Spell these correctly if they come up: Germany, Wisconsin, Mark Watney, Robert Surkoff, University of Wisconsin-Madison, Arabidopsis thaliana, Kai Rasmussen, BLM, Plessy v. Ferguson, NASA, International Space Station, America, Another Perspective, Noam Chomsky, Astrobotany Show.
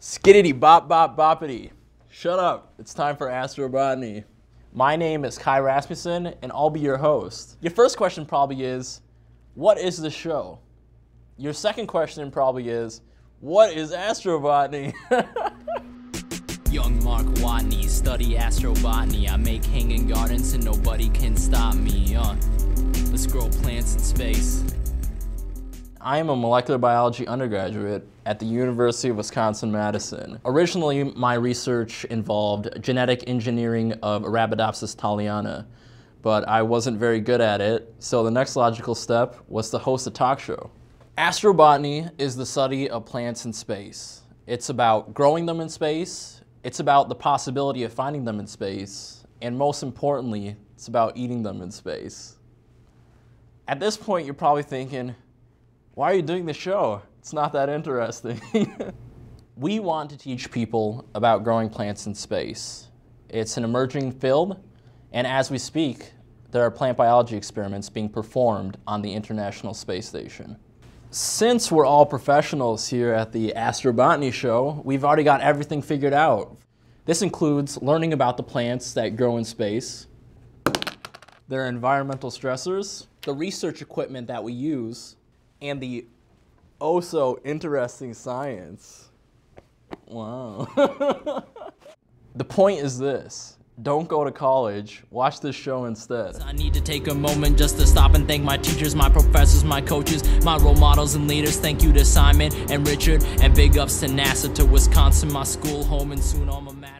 Skiddity bop bop boppity. Shut up, it's time for Astrobotany. My name is Kai Rasmussen and I'll be your host. Your first question probably is, what is the show? Your second question probably is, what is Astrobotany? Young Mark Watney, study astrobotany. I make hanging gardens and nobody can stop me. Let's grow plants in space. I am a molecular biology undergraduate at the University of Wisconsin-Madison. Originally, my research involved genetic engineering of Arabidopsis thaliana, but I wasn't very good at it, so the next logical step was to host a talk show. Astrobotany is the study of plants in space. It's about growing them in space, it's about the possibility of finding them in space, and most importantly, it's about eating them in space. At this point, you're probably thinking, why are you doing the show? It's not that interesting. We want to teach people about growing plants in space. It's an emerging field, and as we speak, there are plant biology experiments being performed on the International Space Station. Since we're all professionals here at the Astrobotany Show, we've already got everything figured out. This includes learning about the plants that grow in space, their environmental stressors, the research equipment that we use, and the oh-so-interesting science. Wow. The point is this, don't go to college, watch this show instead. I need to take a moment just to stop and thank my teachers, my professors, my coaches, my role models and leaders. Thank you to Simon and Richard, and big ups to NASA, to Wisconsin, my school home, and soon all my